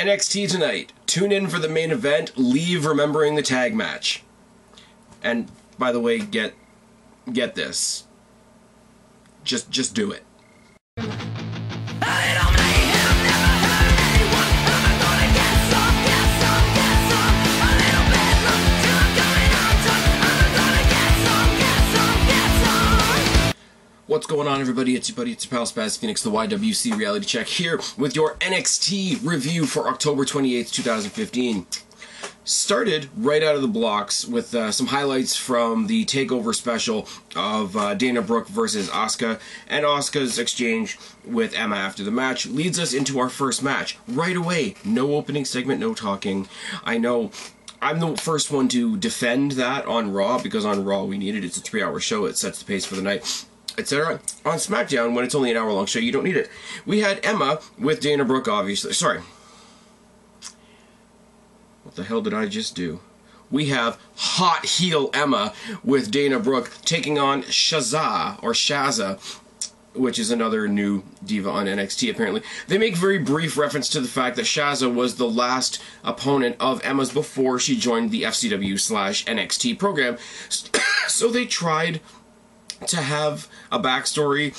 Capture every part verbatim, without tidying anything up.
N X T tonight. Tune in for the main event. Leave remembering the tag match. And by the way, get get this. Just just do it. What's going on, everybody? It's your buddy, it's your pal, Spaz Phoenix, the Y W C Reality Check, here with your N X T review for October twenty-eighth, two thousand fifteen. Started right out of the blocks with uh, some highlights from the Takeover special of uh, Dana Brooke versus Asuka, and Asuka's exchange with Emma after the match leads us into our first match. Right away, no opening segment, no talking. I know... I'm the first one to defend that on Raw, because on Raw we need it. It's a three-hour show. It sets the pace for the night, et cetera. On SmackDown, when it's only an hour-long show, you don't need it. We had Emma with Dana Brooke, obviously. Sorry. What the hell did I just do? We have hot heel Emma with Dana Brooke taking on Shazza, or Shazza, which is another new diva on N X T, apparently. They make very brief reference to the fact that Shazza was the last opponent of Emma's before she joined the F C W slash N X T program. So they tried to have a backstory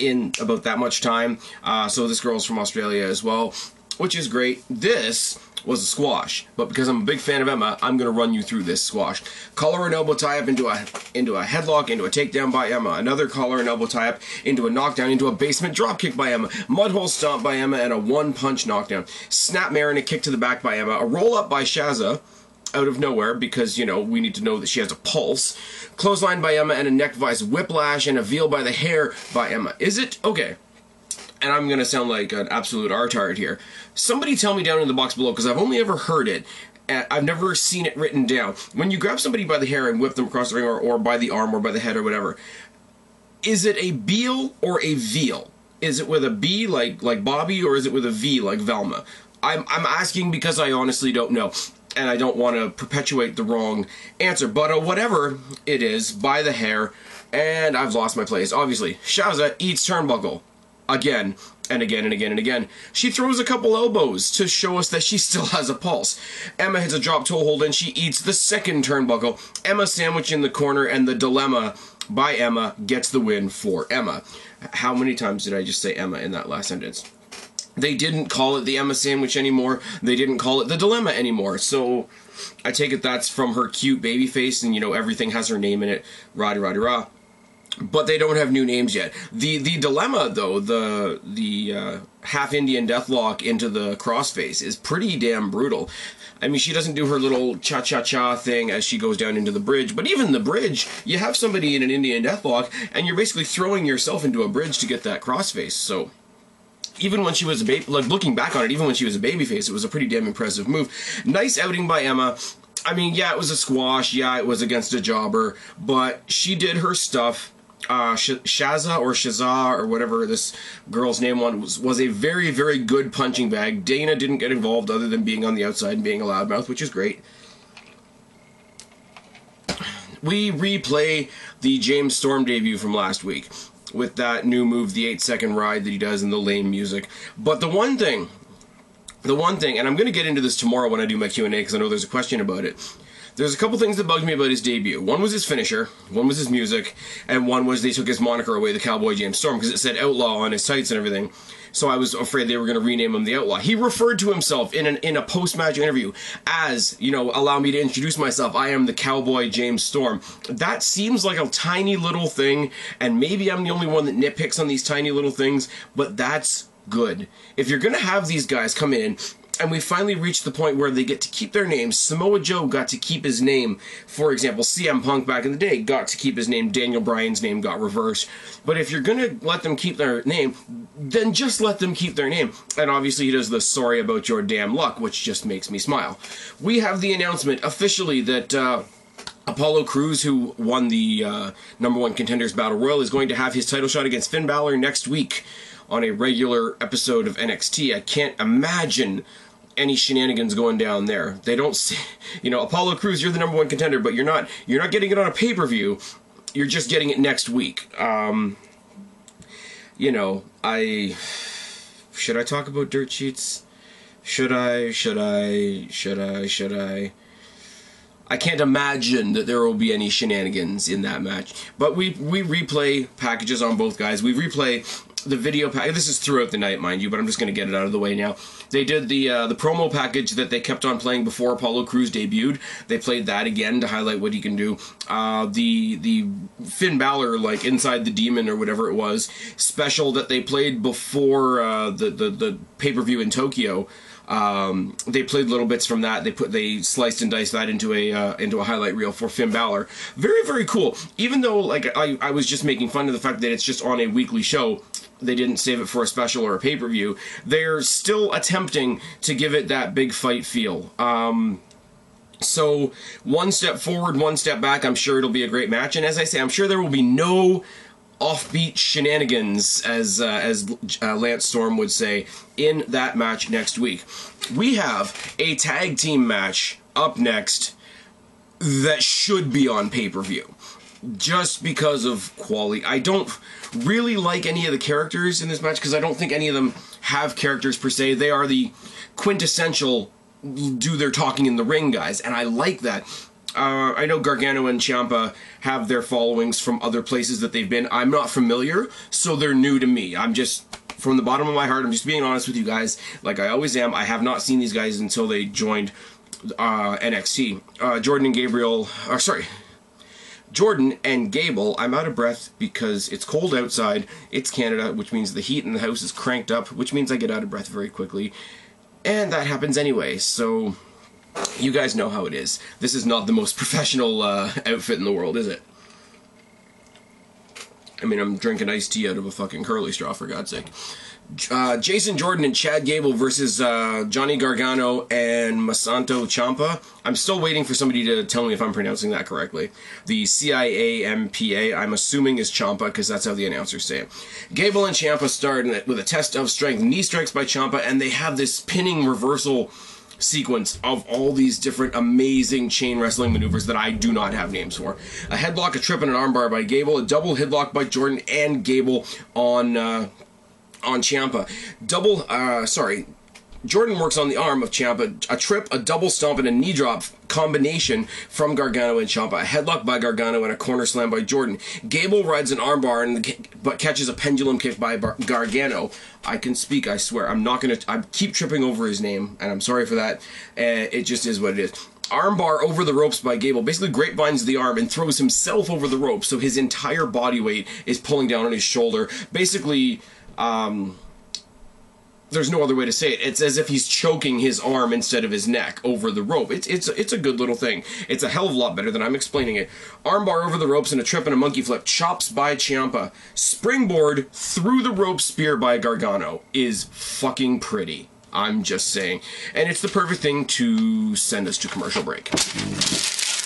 in about that much time. Uh, so this girl's from Australia as well, which is great. This was a squash, but because I'm a big fan of Emma, I'm going to run you through this squash. Collar and elbow tie-up into a into a headlock, into a takedown by Emma. Another collar and elbow tie-up into a knockdown, into a basement dropkick by Emma. Mudhole stomp by Emma, and a one-punch knockdown. Snapmare and a kick to the back by Emma. A roll-up by Shazza out of nowhere, because, you know, we need to know that she has a pulse. Clothesline by Emma, and a neck vice whiplash, and a veil by the hair by Emma. Is it? Okay. And I'm going to sound like an absolute artard here. Somebody tell me down in the box below, because I've only ever heard it, and I've never seen it written down. When you grab somebody by the hair and whip them across the ring, or, or by the arm, or by the head, or whatever, is it a beel or a veal? Is it with a B, like, like Bobby, or is it with a V, like Velma? I'm, I'm asking because I honestly don't know. And I don't want to perpetuate the wrong answer, but uh, whatever it is, by the hair, and I've lost my place, obviously. Shazza eats turnbuckle, again, and again, and again, and again. She throws a couple elbows to show us that she still has a pulse. Emma hits a drop toe hold, and she eats the second turnbuckle. Emma sandwich in the corner, and the dilemma by Emma gets the win for Emma. How many times did I just say Emma in that last sentence? They didn't call it the Emma sandwich anymore. They didn't call it the dilemma anymore. So I take it that's from her cute baby face, and, you know, everything has her name in it. Rah, rah, rah. But they don't have new names yet. The the dilemma, though, the the uh, half-Indian deathlock into the crossface is pretty damn brutal. I mean, she doesn't do her little cha-cha-cha thing as she goes down into the bridge. But even the bridge, you have somebody in an Indian deathlock, and you're basically throwing yourself into a bridge to get that crossface. So... even when she was a baby, like, looking back on it, even when she was a babyface, it was a pretty damn impressive move. Nice outing by Emma. I mean, yeah, it was a squash. Yeah, it was against a jobber. But she did her stuff. Uh, Sh Shazza or Shazza or whatever this girl's name was, was a very, very good punching bag. Dana didn't get involved other than being on the outside and being a loudmouth, which is great. We replay the James Storm debut from last week, with that new move, the eight second ride that he does, and the lame music. But the one thing, the one thing, and I'm going to get into this tomorrow when I do my Q and A, because I know there's a question about it. There's a couple things that bugged me about his debut. One was his finisher, one was his music, and one was they took his moniker away, the Cowboy James Storm, because it said Outlaw on his tights and everything. So I was afraid they were going to rename him the Outlaw. He referred to himself in an, in a post-match interview as, you know, allow me to introduce myself, I am the Cowboy James Storm. That seems like a tiny little thing, and maybe I'm the only one that nitpicks on these tiny little things, but that's good. If you're going to have these guys come in, and we finally reached the point where they get to keep their names. Samoa Joe got to keep his name. For example, C M Punk back in the day got to keep his name. Daniel Bryan's name got reversed. But if you're going to let them keep their name, then just let them keep their name. And obviously he does the sorry about your damn luck, which just makes me smile. We have the announcement officially that... Uh, Apollo Crews, who won the uh, number one contenders battle royal, is going to have his title shot against Finn Balor next week on a regular episode of N X T. I can't imagine any shenanigans going down there. They don't see, you know, Apollo Crews, you're the number one contender, but you're not, you're not getting it on a pay-per-view. You're just getting it next week. Um, you know, I, should I talk about dirt sheets? Should I? Should I? Should I? Should I? I can't imagine that there will be any shenanigans in that match. But we we replay packages on both guys. We replay the video pack. This is throughout the night, mind you, but I'm just going to get it out of the way now. They did the uh, the promo package that they kept on playing before Apollo Crews debuted. They played that again to highlight what he can do. Uh, the the Finn Balor, like, Inside the Demon or whatever it was, special that they played before uh, the, the, the pay-per-view in Tokyo. Um, they played little bits from that. They put they sliced and diced that into a uh, into a highlight reel for Finn Balor. Very, very cool. Even though, like, I, I was just making fun of the fact that it's just on a weekly show, they didn't save it for a special or a pay-per-view, they're still attempting to give it that big fight feel. Um, so one step forward, one step back. I'm sure it'll be a great match. And as I say, I'm sure there will be no offbeat shenanigans, as uh, as uh, Lance Storm would say, in that match next week. We have a tag team match up next that should be on pay-per-view, just because of quality. I don't really like any of the characters in this match, because I don't think any of them have characters per se. They are the quintessential do their talking in the ring guys, and I like that. Uh, I know Gargano and Ciampa have their followings from other places that they've been. I'm not familiar, so they're new to me. I'm just, from the bottom of my heart, I'm just being honest with you guys, like I always am. I have not seen these guys until they joined uh, N X T. Uh, Jordan and Gabriel, or sorry, Jordan and Gable. I'm out of breath because it's cold outside. It's Canada, which means the heat in the house is cranked up, which means I get out of breath very quickly. And that happens anyway, so you guys know how it is. This is not the most professional uh, outfit in the world, is it? I mean, I'm drinking iced tea out of a fucking curly straw, for God's sake. Uh, Jason Jordan and Chad Gable versus uh, Johnny Gargano and Masanto Ciampa. I'm still waiting for somebody to tell me if I'm pronouncing that correctly. The C I A M P A, I'm assuming, is Ciampa, because that's how the announcers say it. Gable and Ciampa start with a test of strength. Knee strikes by Ciampa, and they have this pinning reversal sequence of all these different amazing chain wrestling maneuvers that I do not have names for. A headlock, a trip, and an armbar by Gable. A double headlock by Jordan and Gable on uh, on Ciampa. Double, uh, sorry, Jordan works on the arm of Ciampa. A trip, a double stomp, and a knee drop combination from Gargano and Ciampa. A headlock by Gargano and a corner slam by Jordan. Gable rides an armbar and but catches a pendulum kick by Bar Gargano. I can speak, I swear. I'm not gonna. I keep tripping over his name, and I'm sorry for that. Uh, it just is what it is. Armbar over the ropes by Gable. Basically grapevines the arm and throws himself over the rope, so his entire body weight is pulling down on his shoulder. Basically, um. There's no other way to say it. It's as if he's choking his arm instead of his neck over the rope. It's it's it's a good little thing. It's a hell of a lot better than I'm explaining it. Armbar over the ropes and a trip and a monkey flip. Chops by Ciampa. Springboard through the rope spear by Gargano is fucking pretty. I'm just saying. And it's the perfect thing to send us to commercial break.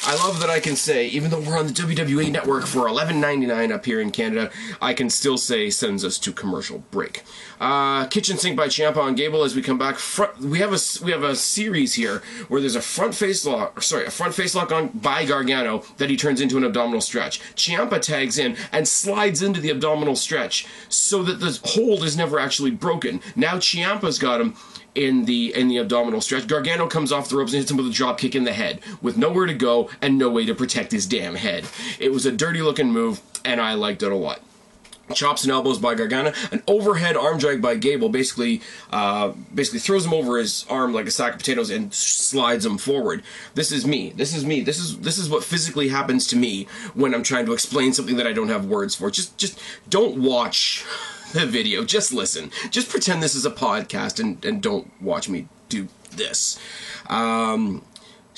I love that I can say, even though we're on the W W E Network for eleven ninety-nine up here in Canada, I can still say sends us to commercial break. Uh, kitchen sink by Ciampa on Gable. As we come back, front, we have a we have a series here where there's a front face lock, or sorry, a front face lock on by Gargano that he turns into an abdominal stretch. Ciampa tags in and slides into the abdominal stretch so that the hold is never actually broken. Now Ciampa's got him in the in the abdominal stretch. Gargano comes off the ropes and hits him with a drop kick in the head with nowhere to go and no way to protect his damn head. It was a dirty looking move, and I liked it a lot. Chops and elbows by Gargano, an overhead arm drag by Gable, basically uh, basically throws him over his arm like a sack of potatoes and slides him forward. This is me. This is me. This is this is what physically happens to me when I'm trying to explain something that I don't have words for. Just just don't watch the video. Just listen. Just pretend this is a podcast and, and don't watch me do this. Um...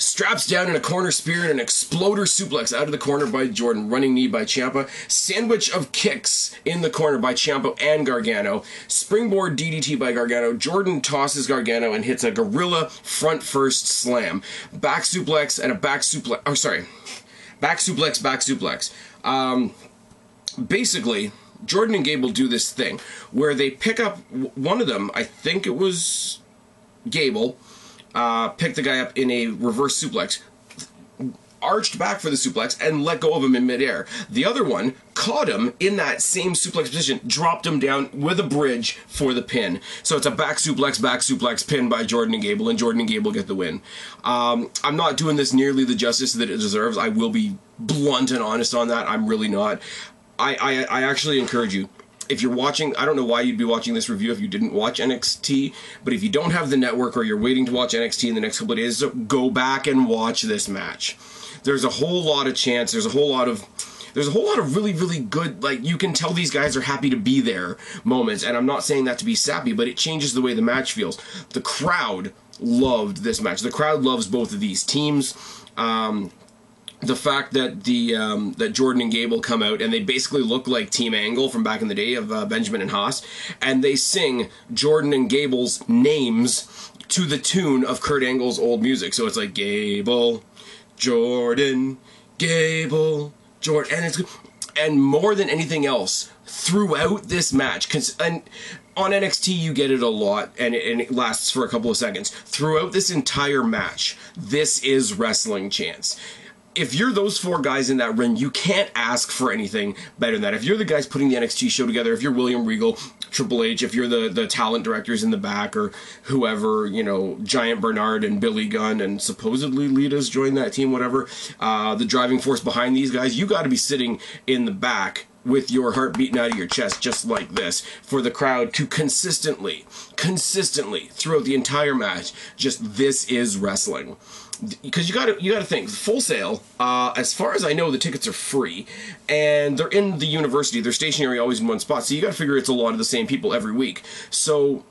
Straps down in a corner spear and an exploder suplex out of the corner by Jordan. Running knee by Ciampa. Sandwich of kicks in the corner by Ciampa and Gargano. Springboard D D T by Gargano. Jordan tosses Gargano and hits a gorilla front first slam. Back suplex and a back suplex. Oh, sorry. Back suplex, back suplex. Um, basically, Jordan and Gable do this thing where they pick up one of them. I think it was Gable. Uh, pick the guy up in a reverse suplex, arched back for the suplex, and let go of him in midair. The other one caught him in that same suplex position, dropped him down with a bridge for the pin. So it's a back suplex, back suplex pin by Jordan and Gable, and Jordan and Gable get the win. Um, I'm not doing this nearly the justice that it deserves. I will be blunt and honest on that. I'm really not. I, I, I actually encourage you, if you're watching, I don't know why you'd be watching this review if you didn't watch N X T, but if you don't have the network or you're waiting to watch N X T in the next couple of days, go back and watch this match. There's a whole lot of chance, there's a whole lot of... There's a whole lot of really, really good, like, you can tell these guys are happy to be there moments, and I'm not saying that to be sappy, but it changes the way the match feels. The crowd loved this match. The crowd loves both of these teams. Um, the fact that the um, that Jordan and Gable come out, and they basically look like Team Angle from back in the day of uh, Benjamin and Haas, and they sing Jordan and Gable's names to the tune of Kurt Angle's old music. So it's like, Gable, Jordan, Gable... Jordan, and it's and more than anything else throughout this match, cause and on N X T you get it a lot, and it, and it lasts for a couple of seconds. Throughout this entire match, this is wrestling chants. If you're those four guys in that ring, you can't ask for anything better than that. If you're the guys putting the N X T show together, if you're William Regal, Triple H, if you're the, the talent directors in the back, or whoever, you know, Giant Bernard and Billy Gunn, and supposedly Lita's joined that team, whatever, uh, the driving force behind these guys, you got to be sitting in the back with your heart beating out of your chest just like this for the crowd to consistently, consistently throughout the entire match, just this is wrestling. Because you gotta you gotta think, Full Sail, uh, as far as I know, the tickets are free, and they're in the university. They're stationary, always in one spot, so you gotta figure it's a lot of the same people every week. So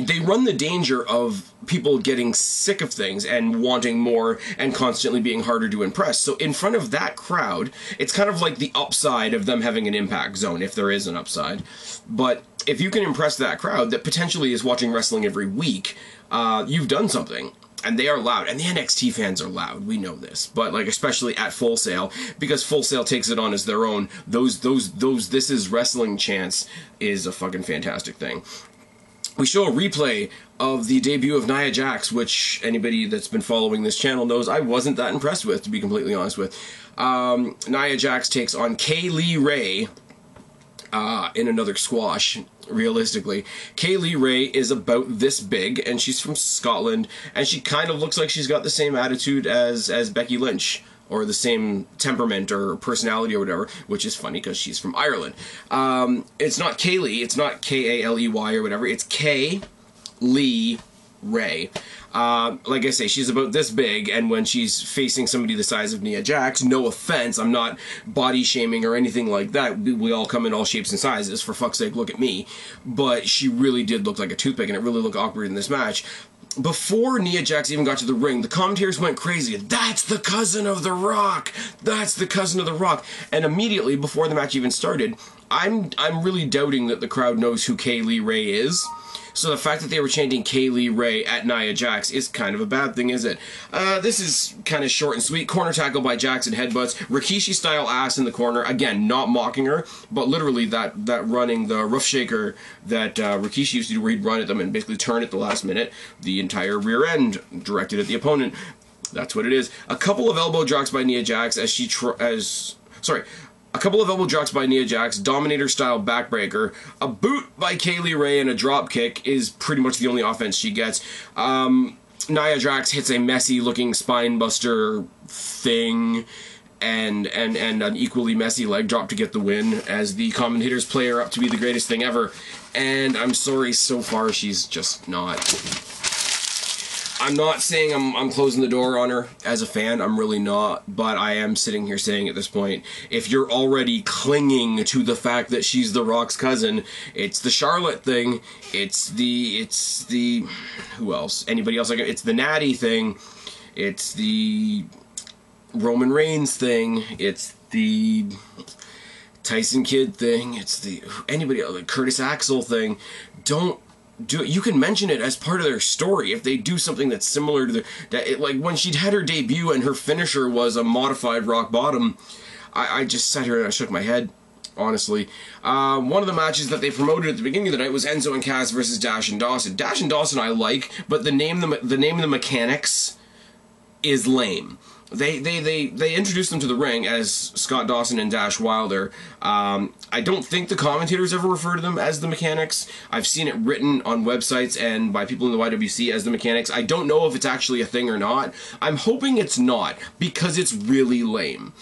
they run the danger of people getting sick of things and wanting more and constantly being harder to impress. So in front of that crowd, it's kind of like the upside of them having an impact zone, if there is an upside. But if you can impress that crowd that potentially is watching wrestling every week, uh, you've done something. And they are loud, and the N X T fans are loud. We know this, but like especially at Full Sail, because Full Sail takes it on as their own. Those, those, those. This is wrestling chants is a fucking fantastic thing. We show a replay of the debut of Nia Jax, which anybody that's been following this channel knows I wasn't that impressed with, to be completely honest with. Um, Nia Jax takes on Kay Lee Ray uh, in another squash. Realistically, Kay Lee Ray is about this big, and she's from Scotland, and she kind of looks like she's got the same attitude as as Becky Lynch, or the same temperament or personality or whatever, which is funny because she's from Ireland. Um, it's not Kaylee, it's not K A L E Y or whatever, it's Kay Lee Ray. Uh, like I say, she's about this big, and when she's facing somebody the size of Nia Jax, no offense, I'm not body shaming or anything like that, we, we all come in all shapes and sizes, for fuck's sake, look at me, but she really did look like a toothpick, and it really looked awkward in this match. Before Nia Jax even got to the ring, the commentators went crazy. That's the cousin of The Rock! That's the cousin of The Rock! And immediately, before the match even started, I'm, I'm really doubting that the crowd knows who Kay Lee Ray is. So the fact that they were chanting Kay Lee Ray at Nia Jax is kind of a bad thing, is it? Uh, this is kind of short and sweet. Corner tackle by Jax and headbutts. Rikishi-style ass in the corner. Again, not mocking her, but literally that, that running, the rough shaker that uh, Rikishi used to do where he'd run at them and basically turn at the last minute. The entire rear end directed at the opponent. That's what it is. A couple of elbow drops by Nia Jax as she... Tr as Sorry... A couple of elbow drops by Nia Jax, Dominator-style backbreaker, a boot by Kay Lee Ray, and a drop kick is pretty much the only offense she gets. Um, Nia Jax hits a messy-looking spinebuster thing, and, and, and an equally messy leg drop to get the win, as the commentators play her up to be the greatest thing ever. And I'm sorry, so far she's just not... I'm not saying I'm, I'm closing the door on her as a fan, I'm really not, but I am sitting here saying at this point, if you're already clinging to the fact that she's The Rock's cousin, it's the Charlotte thing, it's the, it's the, who else, anybody else, like it's the Natty thing, it's the Roman Reigns thing, it's the Tyson Kidd thing, it's the, anybody else, the Curtis Axel thing, don't do it. You can mention it as part of their story if they do something that's similar to the that it, like when she'd had her debut and her finisher was a modified rock bottom. I, I just sat here and I shook my head, honestly. Uh, one of the matches that they promoted at the beginning of the night was Enzo and Cass versus Dash and Dawson. Dash and Dawson I like, but the name the the name of the mechanics is lame. They, they, they, they introduced them to the ring as Scott Dawson and Dash Wilder. Um, I don't think the commentators ever refer to them as the Mechanics. I've seen it written on websites and by people in the Y W C as the Mechanics. I don't know if it's actually a thing or not. I'm hoping it's not, because it's really lame.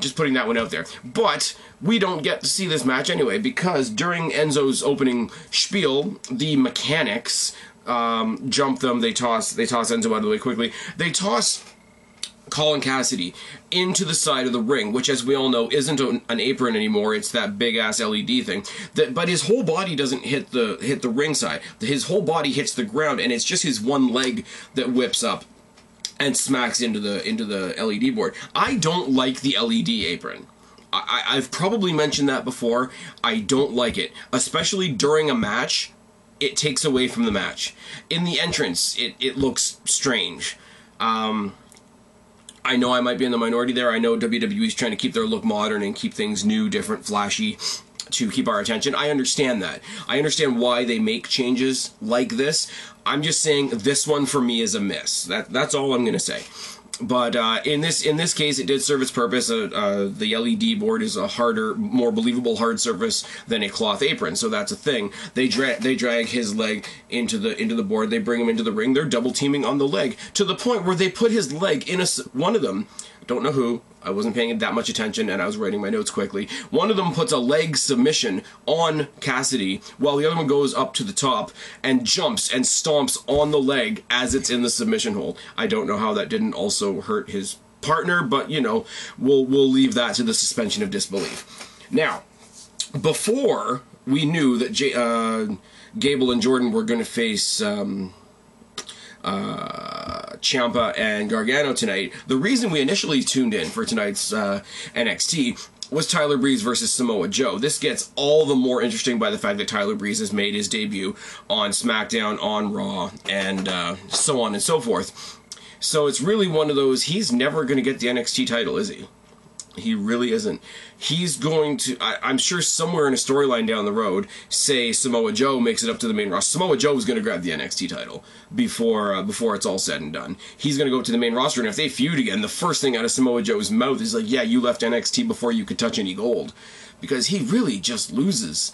Just putting that one out there. But we don't get to see this match anyway, because during Enzo's opening spiel, the Mechanics um, jump them. They toss, they toss Enzo out of the way quickly. They toss Colin Cassidy into the side of the ring, which, as we all know, isn't an apron anymore. It's that big-ass L E D thing. That, but his whole body doesn't hit the hit the ring side. His whole body hits the ground, and it's just his one leg that whips up and smacks into the into the L E D board. I don't like the L E D apron. I, I've probably mentioned that before. I don't like it, especially during a match. It takes away from the match. In the entrance, it it looks strange. Um... I know I might be in the minority there. I know W W E's trying to keep their look modern and keep things new, different, flashy to keep our attention. I understand that. I understand why they make changes like this. I'm just saying this one for me is a miss. That, that's all I'm going to say. But uh, in this in this case, it did serve its purpose. Uh, uh, the L E D board is a harder, more believable hard surface than a cloth apron, so that's a thing. They dra they drag his leg into the into the board. They bring him into the ring. They're double teaming on the leg to the point where they put his leg in a one of them. Don't know who. I wasn't paying that much attention, and I was writing my notes quickly. One of them puts a leg submission on Cassidy, while the other one goes up to the top and jumps and stomps on the leg as it's in the submission hold. I don't know how that didn't also hurt his partner, but, you know, we'll, we'll leave that to the suspension of disbelief. Now, before we knew that J uh, Gable and Jordan were going to face Um, Uh, Ciampa and Gargano tonight, the reason we initially tuned in for tonight's uh, N X T was Tyler Breeze versus Samoa Joe. This gets all the more interesting by the fact that Tyler Breeze has made his debut on SmackDown, on Raw, and uh, so on and so forth. So it's really one of those, he's never going to get the N X T title, is he? He really isn't. He's going to, I, I'm sure somewhere in a storyline down the road, say Samoa Joe makes it up to the main roster. Samoa Joe is going to grab the N X T title before uh, before it's all said and done. He's going to go to the main roster, and if they feud again, the first thing out of Samoa Joe's mouth is like, yeah, you left N X T before you could touch any gold. Because he really just loses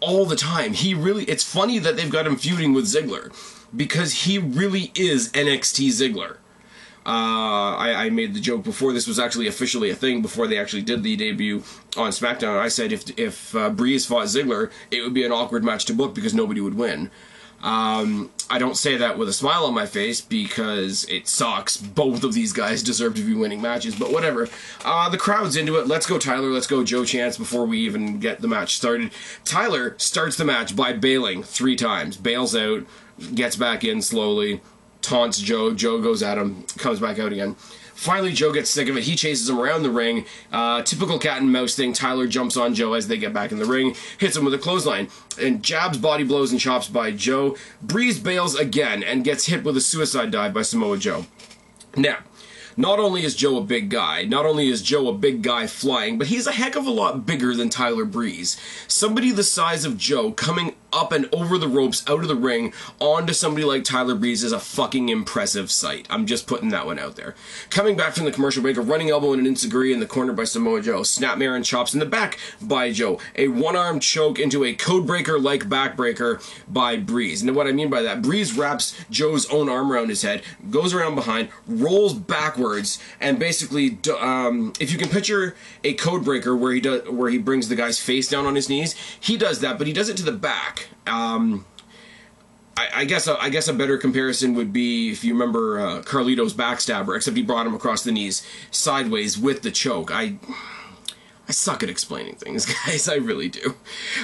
all the time. He really, it's funny that they've got him feuding with Ziggler, because he really is N X T Ziggler. Uh, I, I made the joke before this was actually officially a thing, before they actually did the debut on SmackDown. I said if if uh, Breeze fought Ziggler, it would be an awkward match to book because nobody would win. Um, I don't say that with a smile on my face because it sucks. Both of these guys deserve to be winning matches, but whatever. Uh, the crowd's into it. Let's go Tyler, let's go Joe Chance before we even get the match started. Tyler starts the match by bailing three times. Bails out, gets back in slowly, taunts Joe. Joe goes at him, comes back out again. Finally, Joe gets sick of it. He chases him around the ring. Uh, typical cat and mouse thing. Tyler jumps on Joe as they get back in the ring, hits him with a clothesline, and jabs, body blows, and chops by Joe. Breeze bails again and gets hit with a suicide dive by Samoa Joe. Now, not only is Joe a big guy, not only is Joe a big guy flying, but he's a heck of a lot bigger than Tyler Breeze. Somebody the size of Joe coming up and over the ropes, out of the ring, onto somebody like Tyler Breeze is a fucking impressive sight. I'm just putting that one out there. Coming back from the commercial break, a running elbow and an enziguri in the corner by Samoa Joe. Snapmare and chops in the back by Joe. A one-arm choke into a codebreaker-like backbreaker by Breeze. And what I mean by that, Breeze wraps Joe's own arm around his head, goes around behind, rolls backwards, and basically, um, if you can picture a codebreaker where he does, where he brings the guy's face down on his knees, he does that, but he does it to the back. Um, I, I guess a, I guess a better comparison would be if you remember uh, Carlito's backstabber, except he brought him across the knees sideways with the choke. I I suck at explaining things, guys. I really do.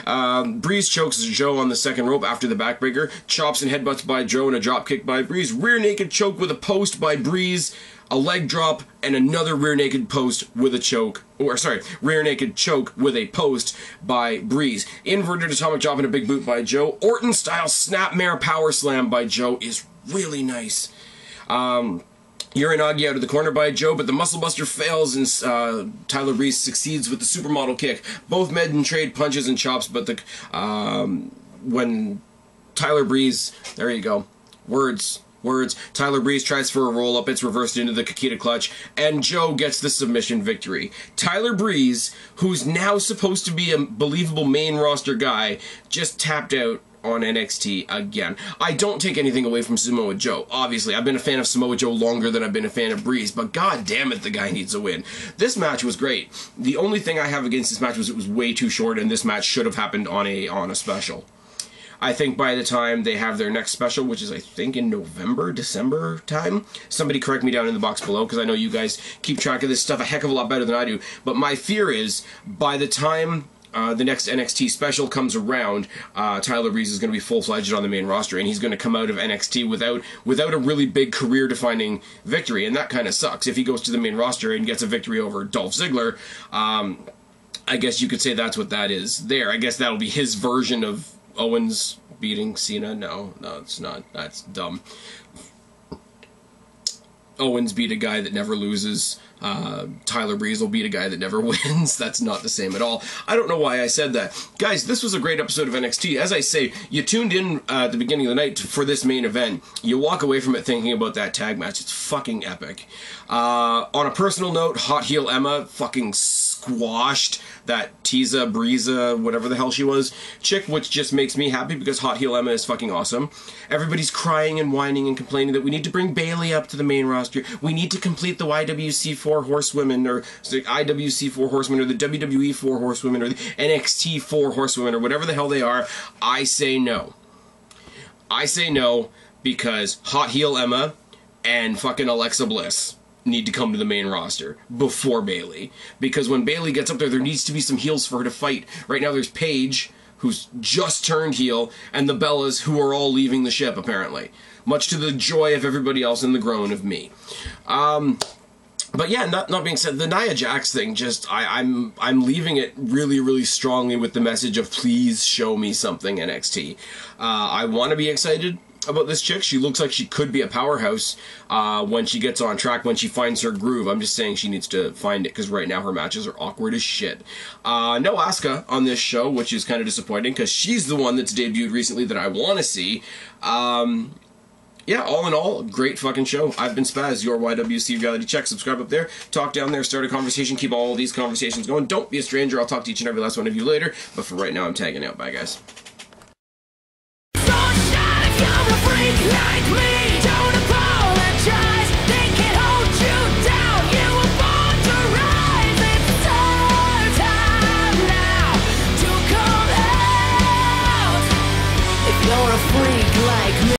Um, Breeze chokes Joe on the second rope after the backbreaker, chops and headbutts by Joe, and a drop kick by Breeze. Rear naked choke with a post by Breeze. A leg drop and another rear naked post with a choke, or sorry, rear naked choke with a post by Breeze. Inverted atomic drop and a big boot by Joe. Orton style snapmare power slam by Joe is really nice. Um, Uranagi out of the corner by Joe, but the muscle buster fails and uh, Tyler Breeze succeeds with the supermodel kick. Both med and trade punches and chops, but the um, when Tyler Breeze, there you go, words. words. Tyler Breeze tries for a roll-up. It's reversed into the Kikita clutch, and Joe gets the submission victory. Tyler Breeze, who's now supposed to be a believable main roster guy, just tapped out on N X T again. I don't take anything away from Samoa Joe. Obviously, I've been a fan of Samoa Joe longer than I've been a fan of Breeze, but god damn it, the guy needs a win. This match was great. The only thing I have against this match was it was way too short, and this match should have happened on a on a special. I think by the time they have their next special, which is I think in November, December time, somebody correct me down in the box below, because I know you guys keep track of this stuff a heck of a lot better than I do, but my fear is by the time Uh, the next N X T special comes around, uh, Tyler Breeze is going to be full-fledged on the main roster, and he's going to come out of N X T without without a really big career-defining victory, and that kind of sucks. If he goes to the main roster and gets a victory over Dolph Ziggler, um, I guess you could say that's what that is there. I guess that'll be his version of Owens beating Cena. No, no, it's not. That's dumb. Owens beat a guy that never loses. Uh, Tyler Breeze will beat a guy that never wins. That's not the same at all. I don't know why I said that. Guys, this was a great episode of N X T. As I say, you tuned in uh, at the beginning of the night for this main event. You walk away from it thinking about that tag match. It's fucking epic. Uh, on a personal note, Hot Heel Emma fucking squashed that Tiza, Breeza, whatever the hell she was, chick, which just makes me happy because Hot Heel Emma is fucking awesome. Everybody's crying and whining and complaining that we need to bring Bayley up to the main roster. We need to complete the Y W C Four Horsewomen, or the I W C Four Horsewomen, or the W W E Four Horsewomen, or the N X T Four Horsewomen, or whatever the hell they are. I say no. I say no because Hot Heel Emma and fucking Alexa Bliss need to come to the main roster before Bayley, because when Bayley gets up there, there needs to be some heels for her to fight. Right now, there's Paige, who's just turned heel, and the Bellas, who are all leaving the ship apparently, much to the joy of everybody else and the groan of me. Um, but yeah, not not being said, the Nia Jax thing, just I, I'm I'm leaving it really really strongly with the message of please show me something N X T. Uh, I want to be excited about this chick. She looks like she could be a powerhouse uh, when she gets on track, when she finds her groove. I'm just saying she needs to find it, because right now her matches are awkward as shit. Uh, no Asuka on this show, which is kind of disappointing, because she's the one that's debuted recently that I want to see. Um, yeah, all in all, great fucking show. I've been Spaz, your Y W C reality check. Subscribe up there, talk down there, start a conversation, keep all these conversations going. Don't be a stranger. I'll talk to each and every last one of you later, but for right now, I'm tagging out. Bye, guys.